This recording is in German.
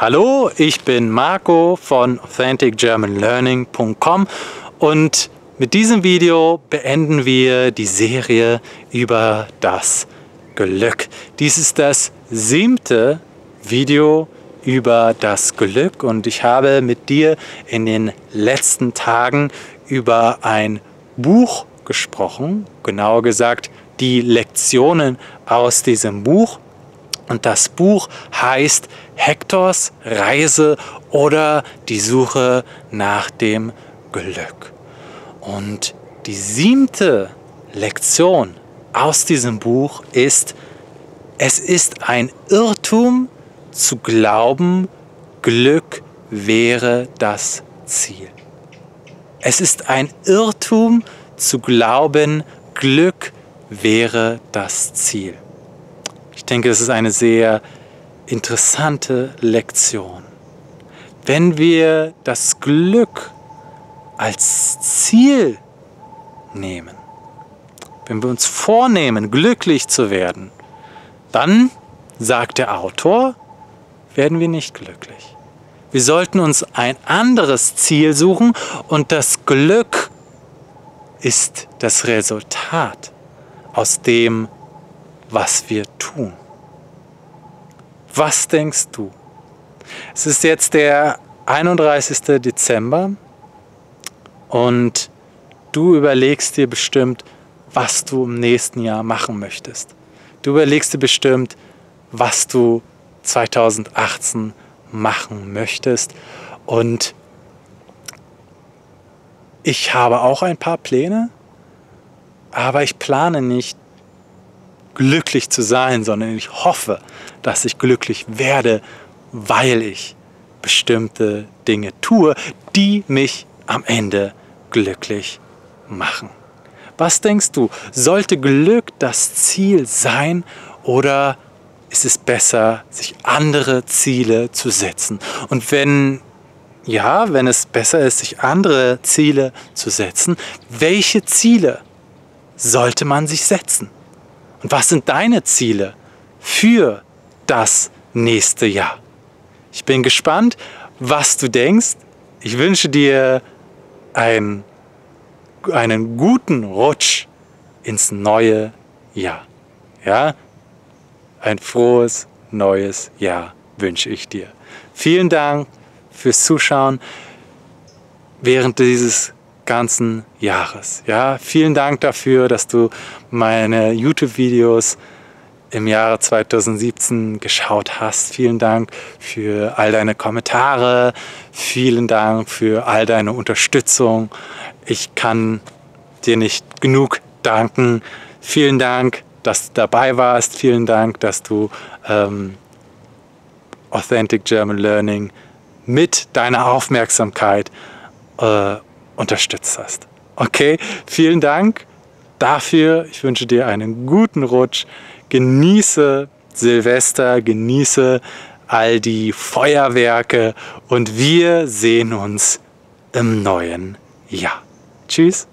Hallo, ich bin Marco von AuthenticGermanLearning.com und mit diesem Video beenden wir die Serie über das Glück. Dies ist das 7. Video über das Glück und ich habe mit dir in den letzten Tagen über ein Buch gesprochen, genauer gesagt die Lektionen aus diesem Buch. Und das Buch heißt Hektors Reise oder die Suche nach dem Glück. Und die 7. Lektion aus diesem Buch ist, es ist ein Irrtum zu glauben, Glück wäre das Ziel. Es ist ein Irrtum zu glauben, Glück wäre das Ziel. Ich denke, es ist eine sehr interessante Lektion. Wenn wir das Glück als Ziel nehmen, wenn wir uns vornehmen, glücklich zu werden, dann, sagt der Autor, werden wir nicht glücklich. Wir sollten uns ein anderes Ziel suchen und das Glück ist das Resultat aus dem, was wir tun. Was denkst du? Es ist jetzt der 31. Dezember und du überlegst dir bestimmt, was du im nächsten Jahr machen möchtest. Du überlegst dir bestimmt, was du 2018 machen möchtest. Und ich habe auch ein paar Pläne, aber ich plane nicht, glücklich zu sein, sondern ich hoffe, dass ich glücklich werde, weil ich bestimmte Dinge tue, die mich am Ende glücklich machen. Was denkst du? Sollte Glück das Ziel sein oder ist es besser, sich andere Ziele zu setzen? Und wenn es besser ist, sich andere Ziele zu setzen, welche Ziele sollte man sich setzen? Und was sind deine Ziele für das nächste Jahr? Ich bin gespannt, was du denkst. Ich wünsche dir einen guten Rutsch ins neue Jahr. Ja? Ein frohes neues Jahr wünsche ich dir. Vielen Dank fürs Zuschauen während dieses ganzen Jahres. Ja, vielen Dank dafür, dass du meine YouTube-Videos im Jahre 2017 geschaut hast. Vielen Dank für all deine Kommentare. Vielen Dank für all deine Unterstützung. Ich kann dir nicht genug danken. Vielen Dank, dass du dabei warst. Vielen Dank, dass du Authentic German Learning mit deiner Aufmerksamkeit unterstützt hast. Okay, vielen Dank dafür. Ich wünsche dir einen guten Rutsch. Genieße Silvester, genieße all die Feuerwerke und wir sehen uns im neuen Jahr. Tschüss.